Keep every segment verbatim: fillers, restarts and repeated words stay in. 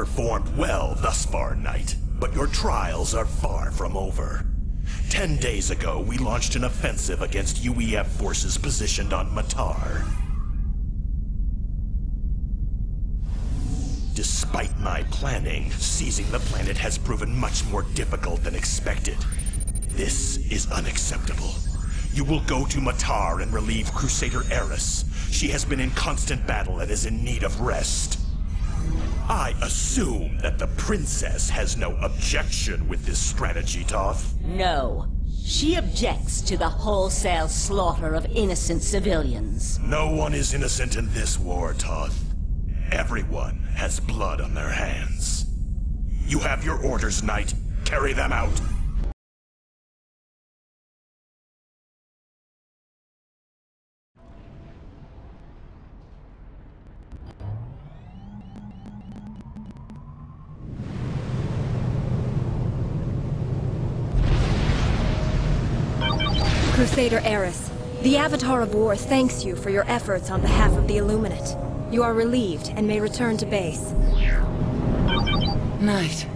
performed well thus far, Knight, but your trials are far from over. Ten days ago, we launched an offensive against U E F forces positioned on Matar. Despite my planning, seizing the planet has proven much more difficult than expected. This is unacceptable. You will go to Matar and relieve Crusader Eris. She has been in constant battle and is in need of rest. I assume that the princess has no objection with this strategy, Toth. No. She objects to the wholesale slaughter of innocent civilians. No one is innocent in this war, Toth. Everyone has blood on their hands. You have your orders, Knight. Carry them out. Crusader Eris, the Avatar of War thanks you for your efforts on behalf of the Illuminate. You are relieved and may return to base. Knight,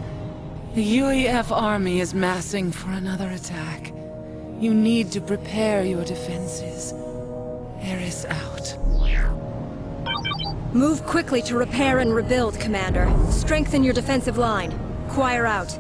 the U E F army is massing for another attack. You need to prepare your defenses. Eris out. Move quickly to repair and rebuild, Commander. Strengthen your defensive line. Quire out.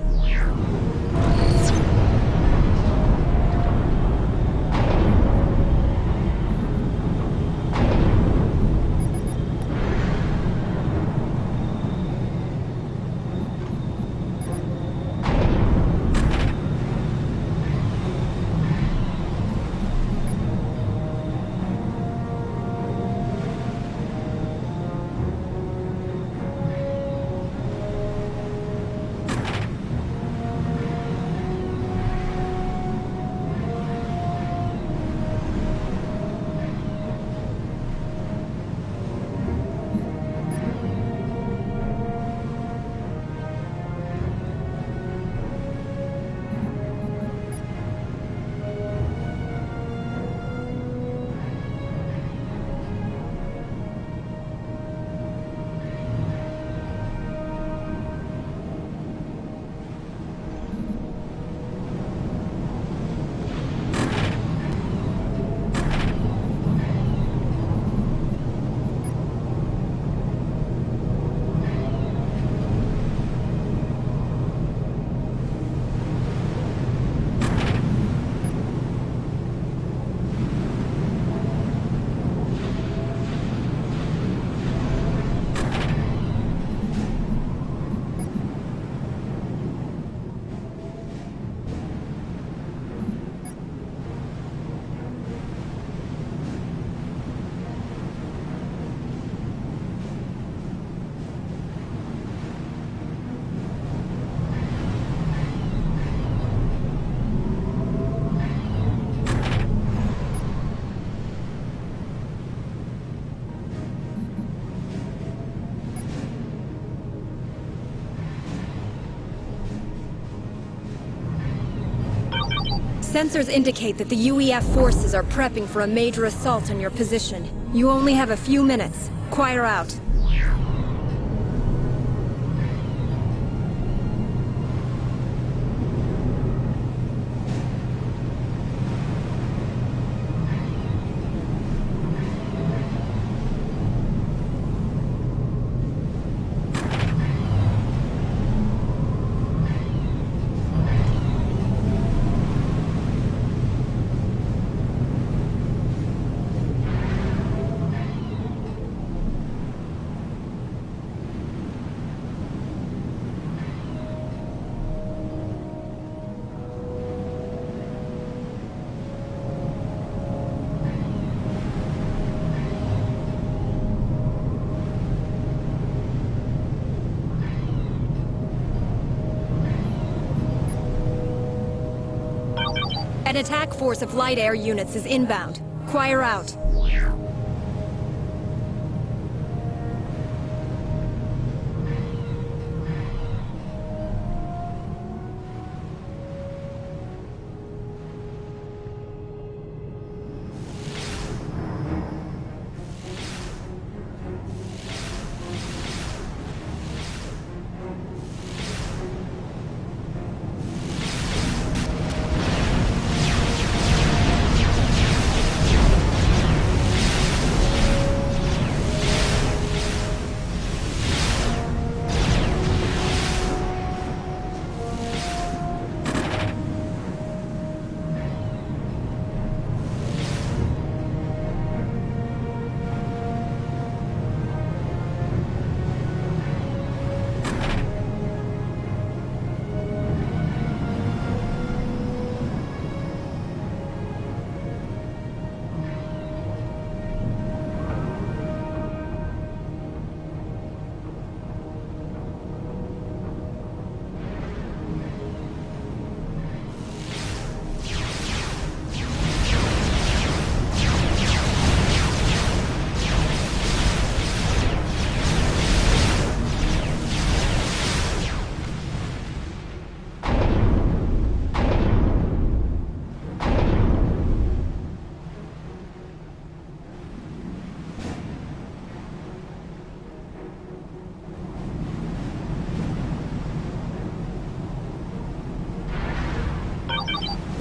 Sensors indicate that the U E F forces are prepping for a major assault on your position. You only have a few minutes. Quire out. An attack force of light air units is inbound. Quire out.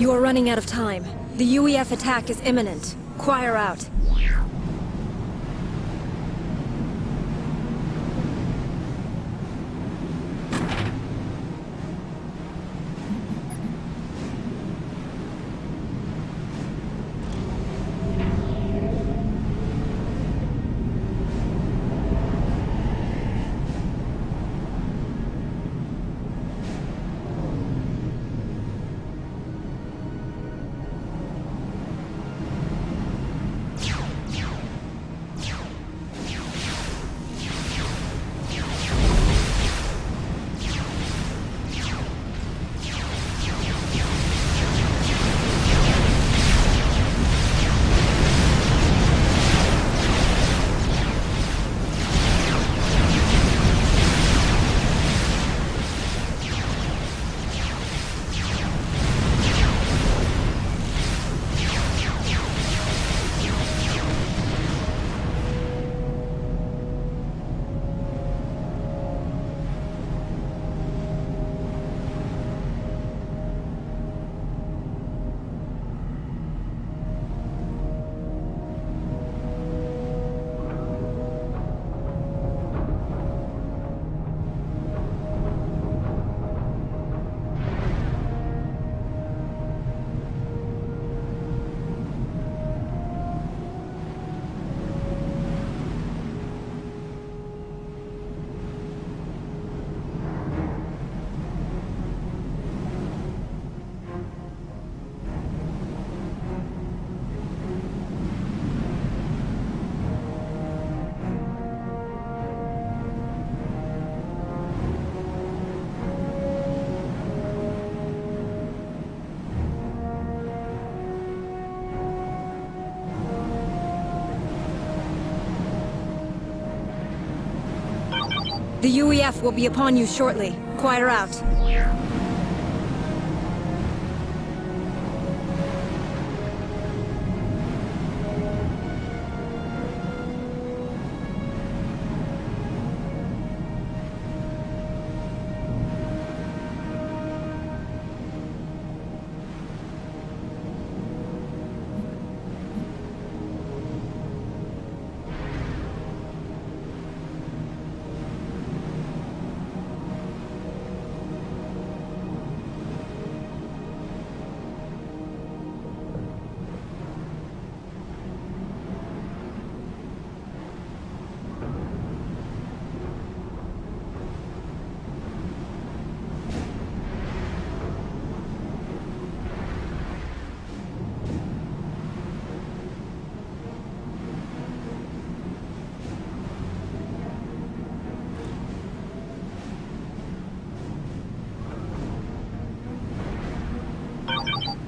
You are running out of time. The U E F attack is imminent. Quire out. The U E F will be upon you shortly. Quire out.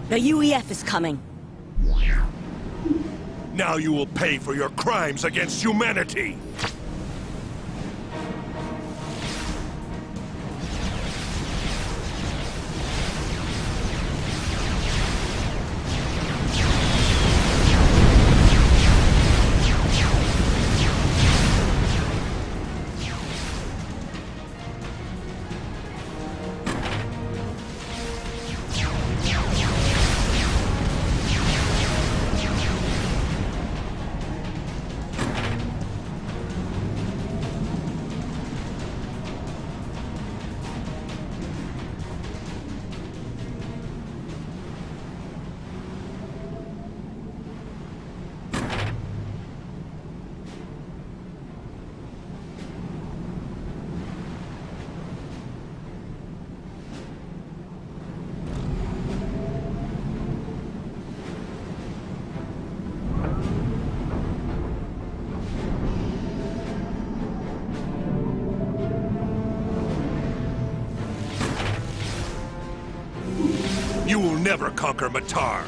The U E F is coming. Now you will pay for your crimes against humanity! Never conquer Matar.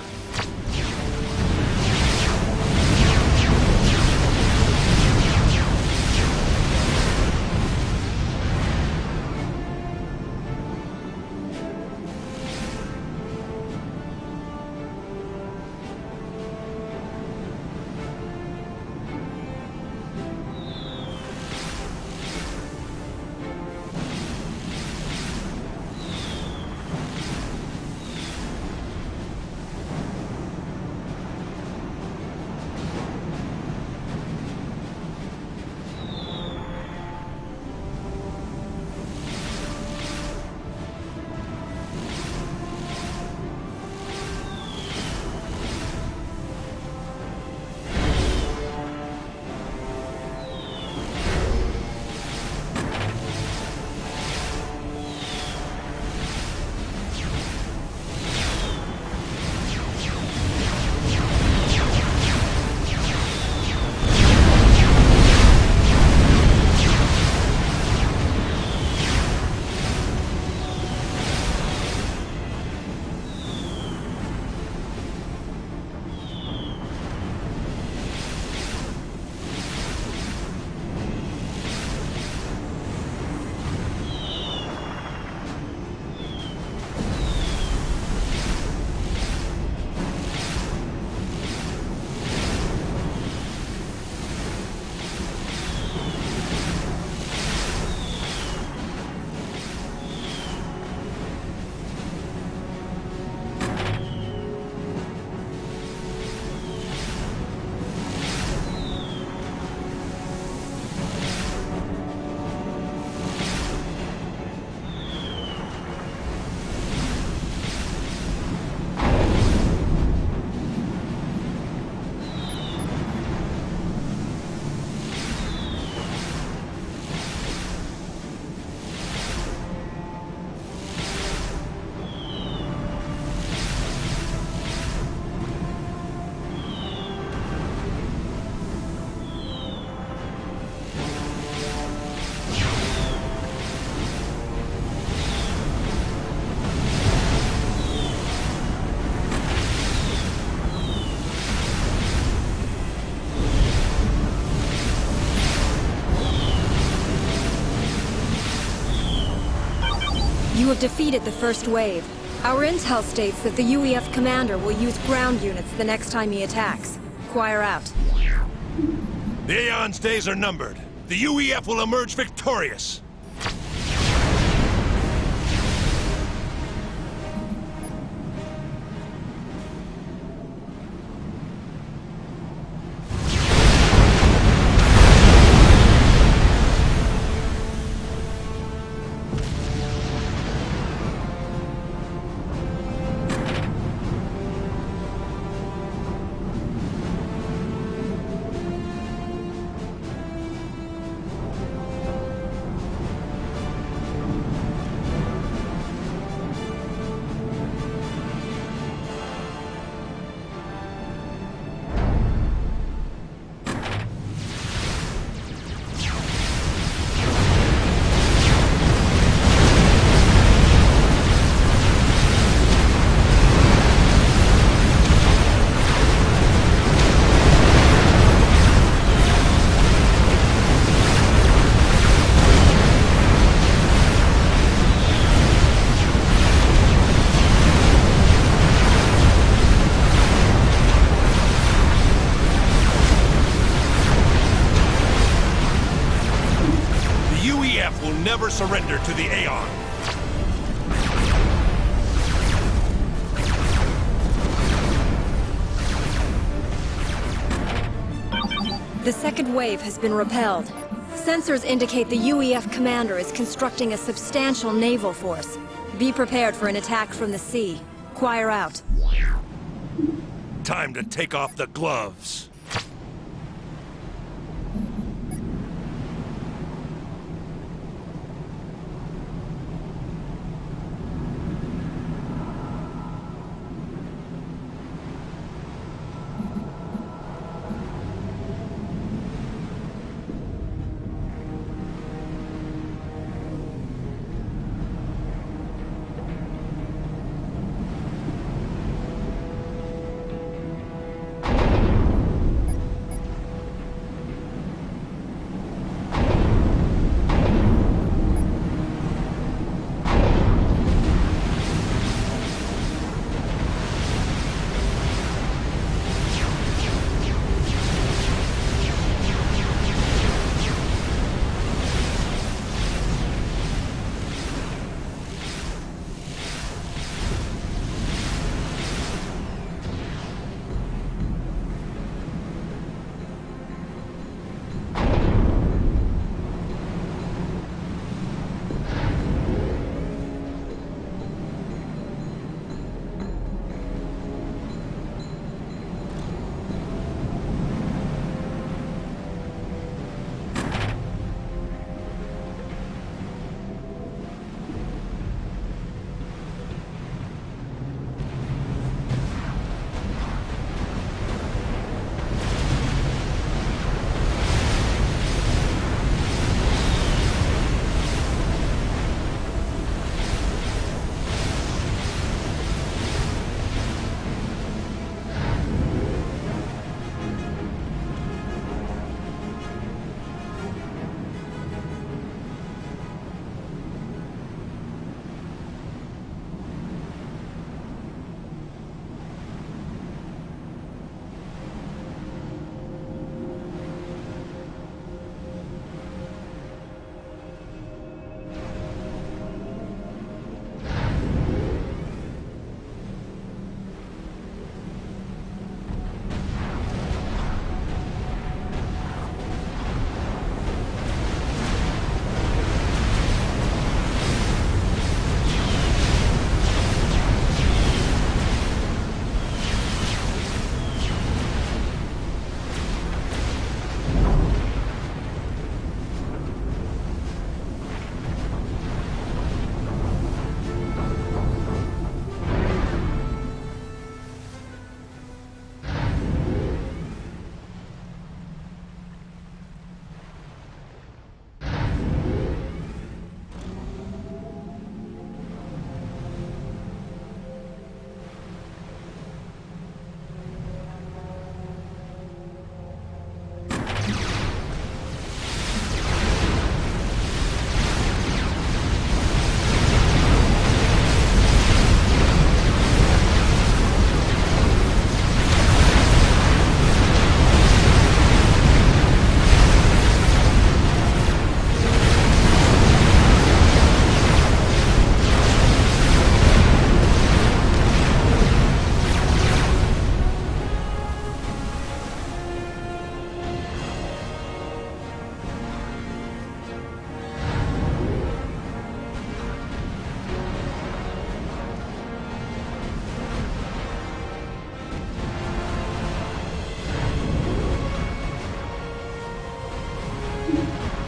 defeated the first wave. Our intel states that the U E F commander will use ground units the next time he attacks. Quire out. The Aeon's days are numbered. The U E F will emerge victorious. Never surrender to the Aeon. The second wave has been repelled. Sensors indicate the U E F commander is constructing a substantial naval force. Be prepared for an attack from the sea. Quire out. Time to take off the gloves.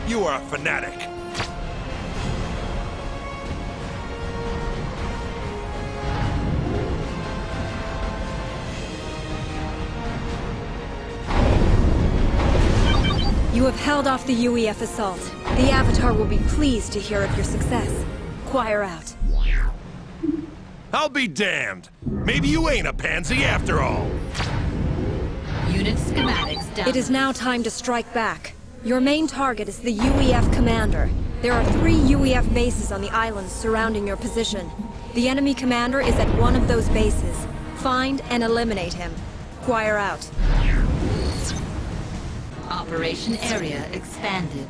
You are a fanatic. You have held off the U E F assault. The Avatar will be pleased to hear of your success. Quire out. I'll be damned. Maybe you ain't a pansy after all. Unit schematics down. It is now time to strike back. Your main target is the U E F commander. There are three U E F bases on the islands surrounding your position. The enemy commander is at one of those bases. Find and eliminate him. Quire out. Operation area expanded.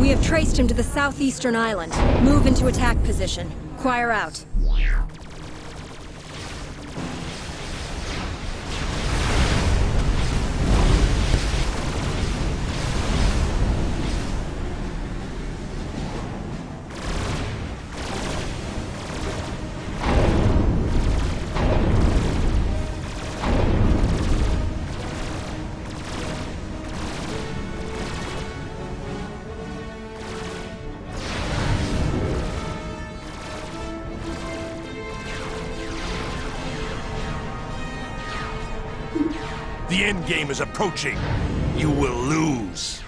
We have traced him to the southeastern island. Move into attack position. Quire out. The end game is approaching. You will lose.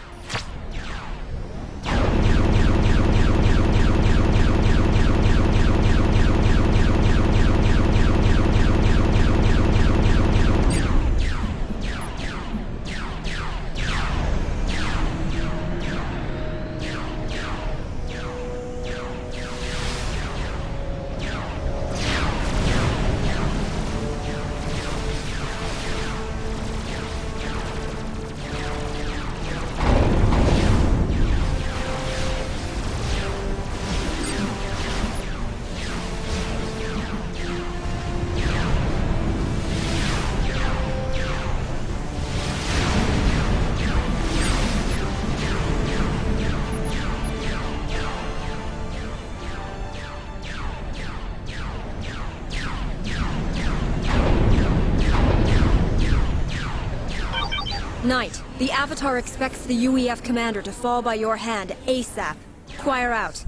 Knight, the Avatar expects the U E F commander to fall by your hand ASAP. Quire out.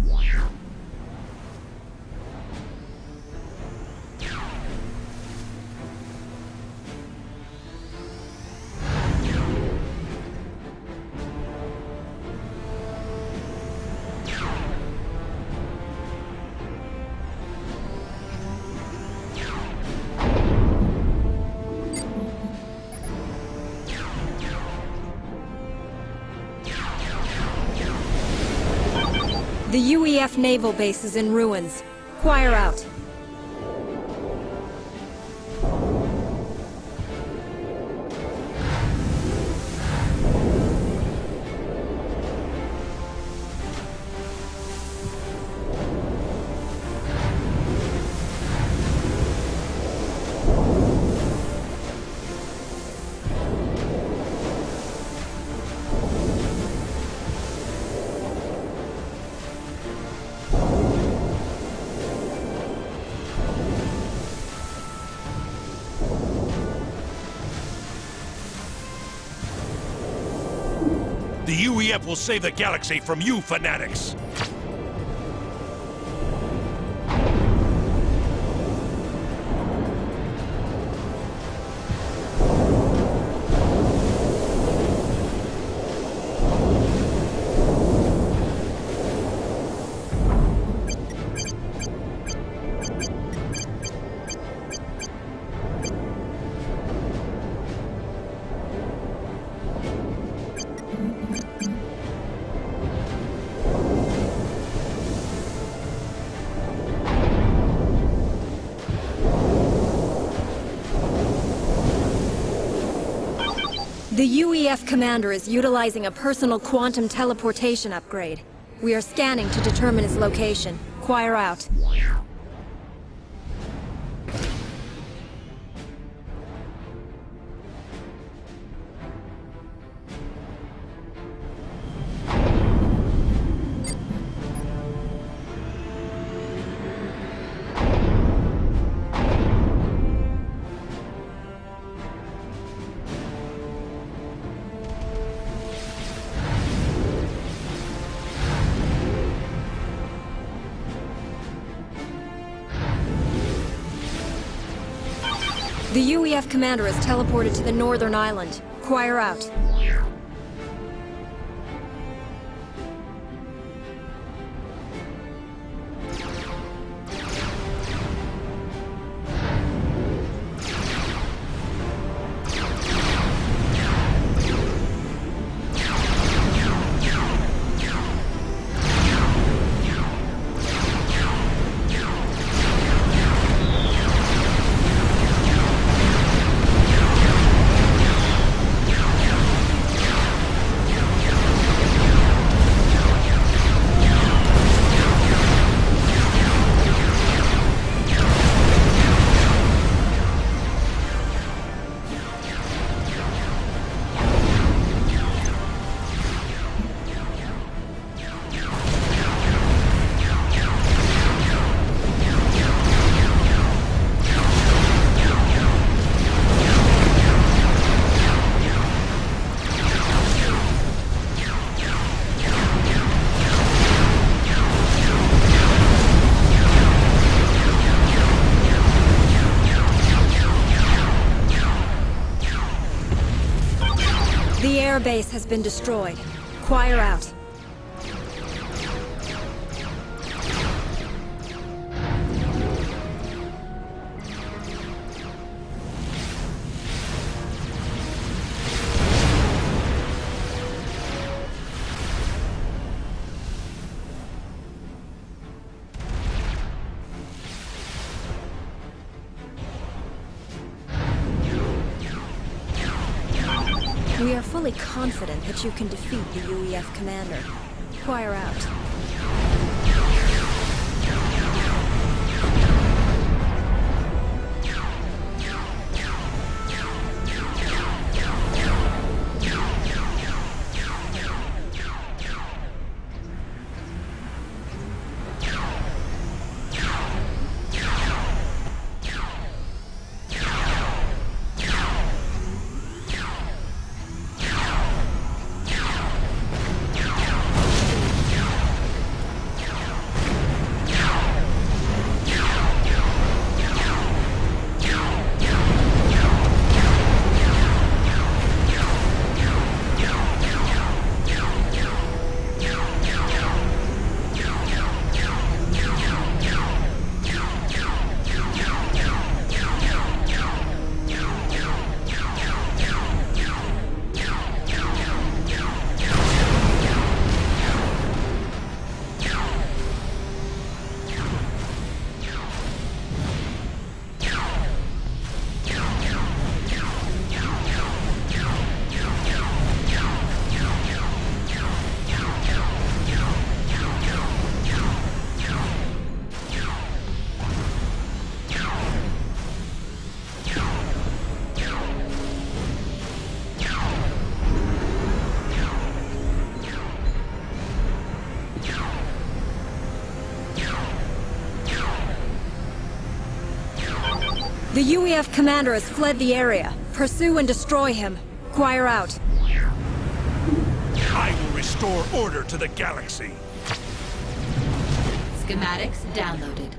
The U E F naval base is in ruins. Quire out. The U E F will save the galaxy from you fanatics! The U E F commander is utilizing a personal quantum teleportation upgrade. We are scanning to determine his location. Quire out. The U E F commander is teleported to the northern island. Quire out. Our base has been destroyed. Quire out. We are fully confident that you can defeat the U E F commander. Quire out. The U E F commander has fled the area. Pursue and destroy him. Quire out. I will restore order to the galaxy. Schematics downloaded.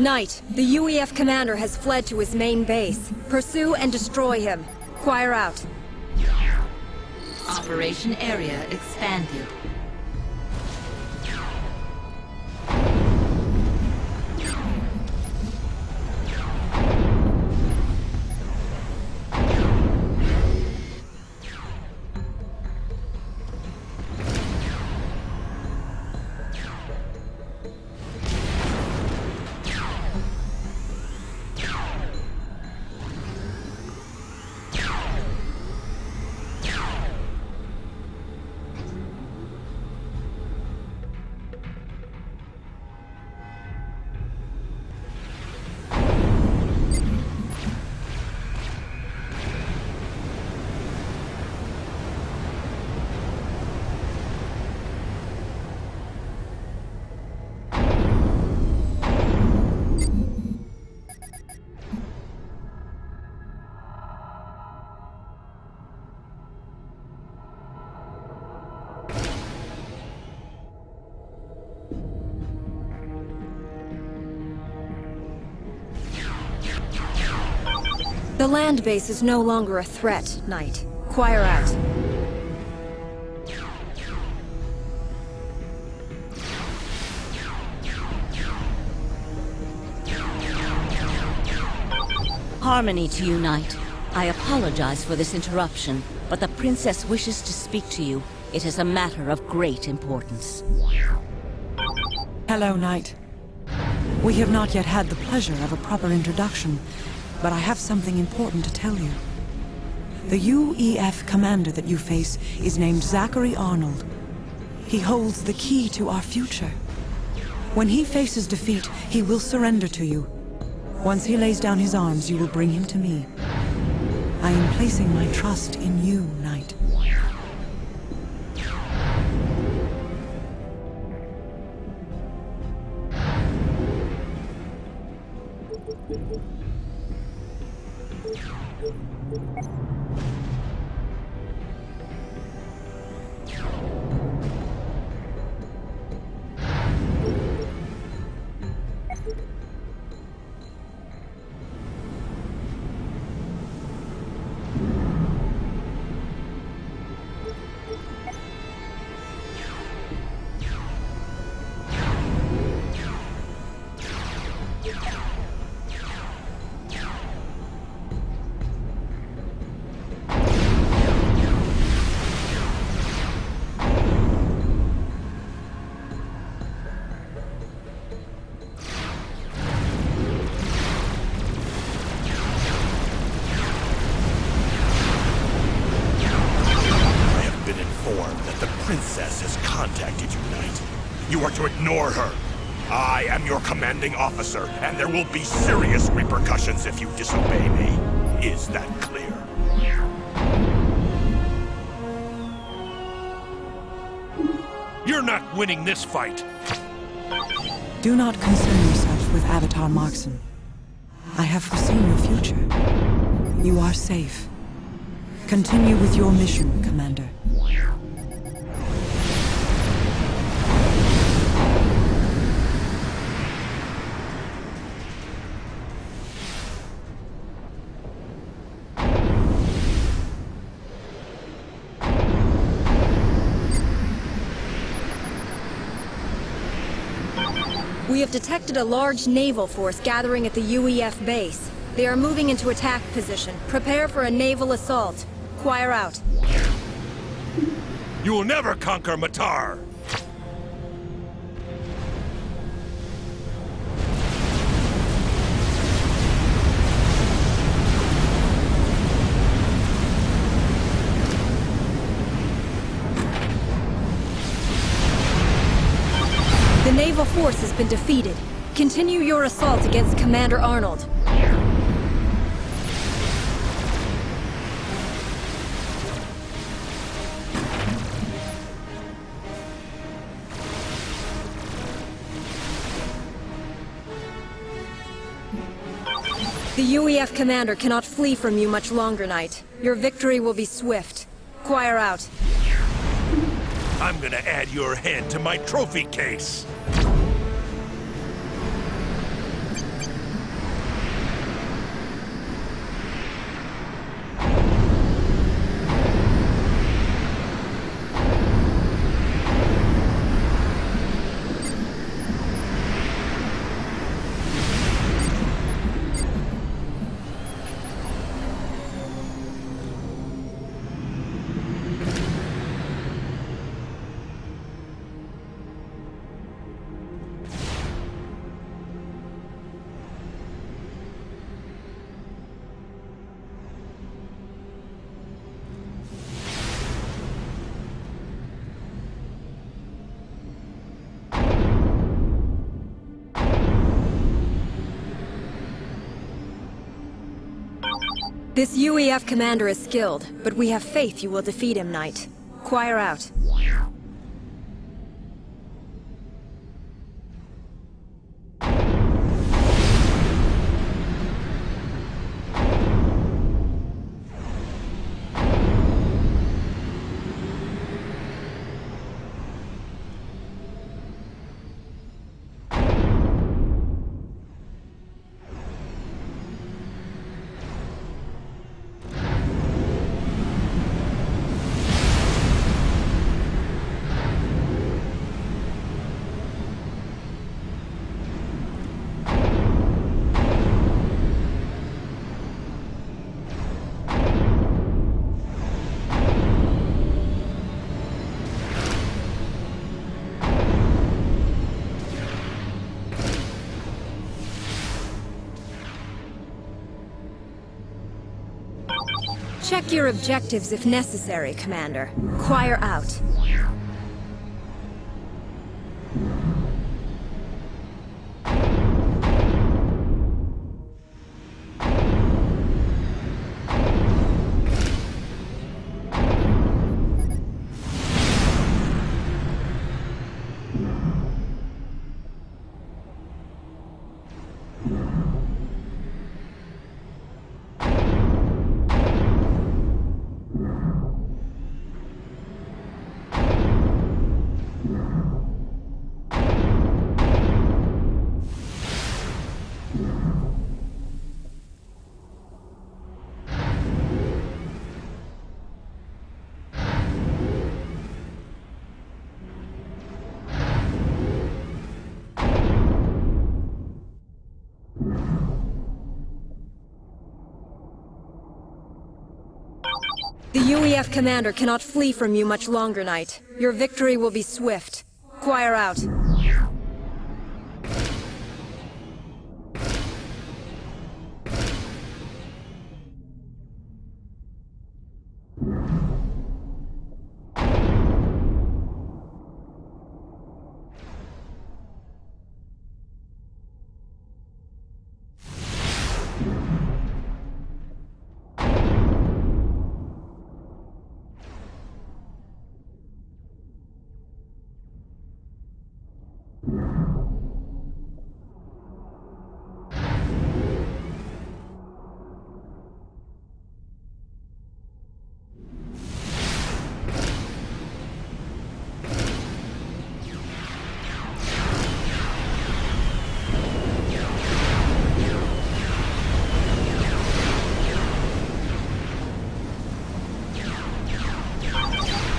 Knight, the U E F commander has fled to his main base. Pursue and destroy him. Quire out. Operation area expanded. The land base is no longer a threat, Knight. Quire out. Harmony to you, Knight. I apologize for this interruption, but the Princess wishes to speak to you. It is a matter of great importance. Hello, Knight. We have not yet had the pleasure of a proper introduction, but I have something important to tell you. The U E F commander that you face is named Zachary Arnold. He holds the key to our future. When he faces defeat, he will surrender to you. Once he lays down his arms, you will bring him to me. I am placing my trust in you, Knight. Officer, and there will be serious repercussions if you disobey me. Is that clear? You're not winning this fight! Do not concern yourself with Avatar Markson. I have foreseen your future. You are safe. Continue with your mission, Commander. We have detected a large naval force gathering at the U E F base. They are moving into attack position. Prepare for a naval assault. Quire out. You will never conquer Matar! The naval force has been defeated. Continue your assault against Commander Arnold. The U E F commander cannot flee from you much longer, Knight. Your victory will be swift. Quire out. I'm gonna add your head to my trophy case. This U E F commander is skilled, but we have faith you will defeat him, Knight. Quire out. Check your objectives if necessary, Commander. Quire out. The U E F commander cannot flee from you much longer, Knight. Your victory will be swift. Quire out.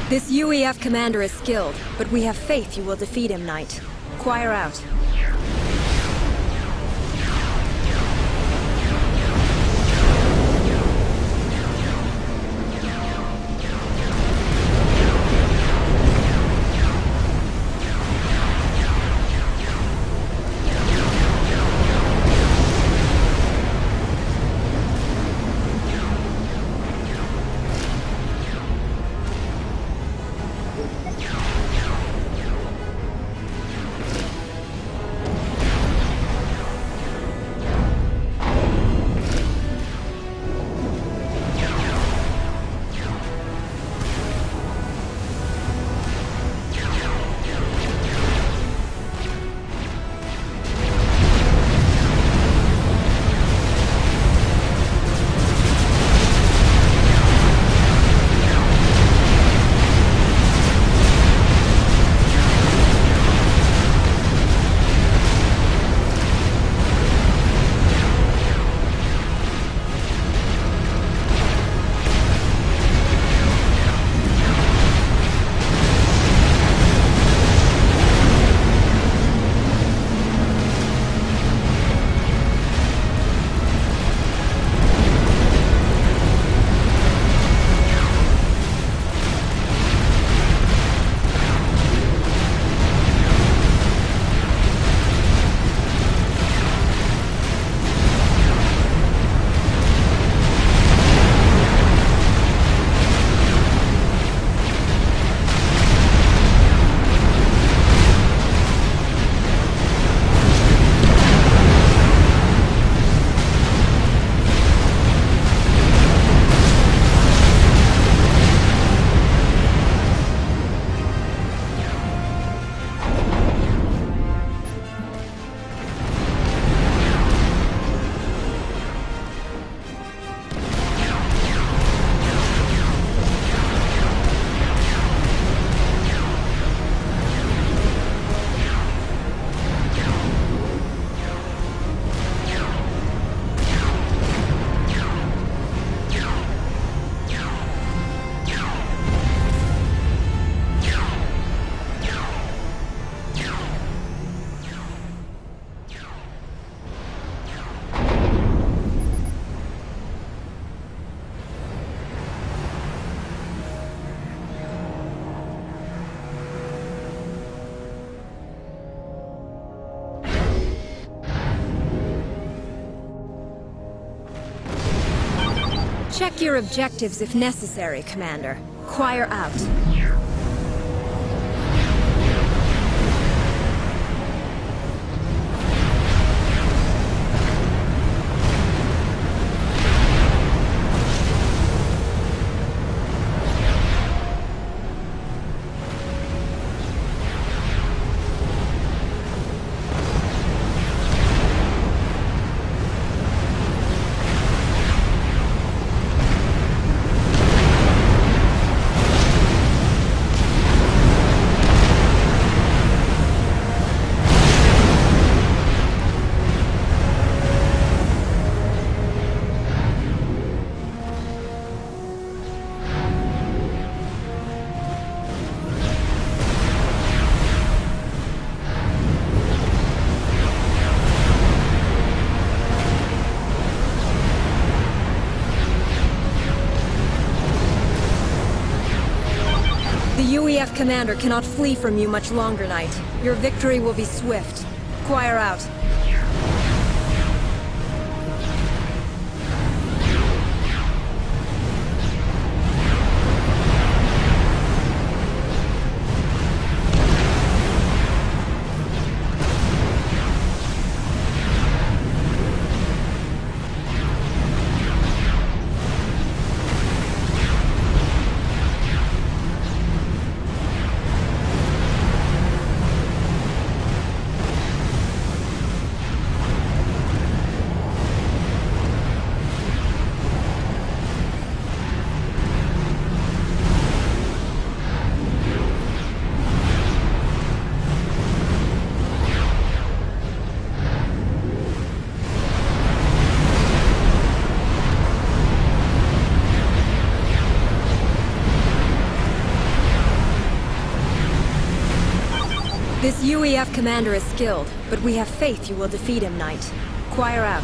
This U E F commander is skilled, but we have faith you will defeat him, Knight. Quire out. Check your objectives if necessary, Commander. Quire out. U E F commander cannot flee from you much longer, Knight. Your victory will be swift. Quire out. This U E F commander is skilled, but we have faith you will defeat him, Knight. Quire out.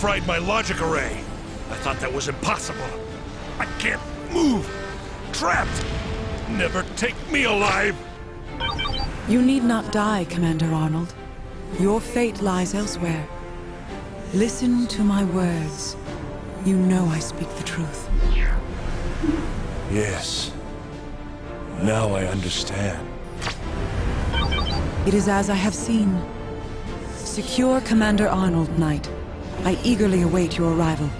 Fried my logic array. I thought that was impossible. I can't move. Trapped. Never take me alive. You need not die, Commander Arnold. Your fate lies elsewhere. Listen to my words. You know I speak the truth. Yes. Now I understand. It is as I have seen. Secure Commander Arnold, Knight. I eagerly await your arrival.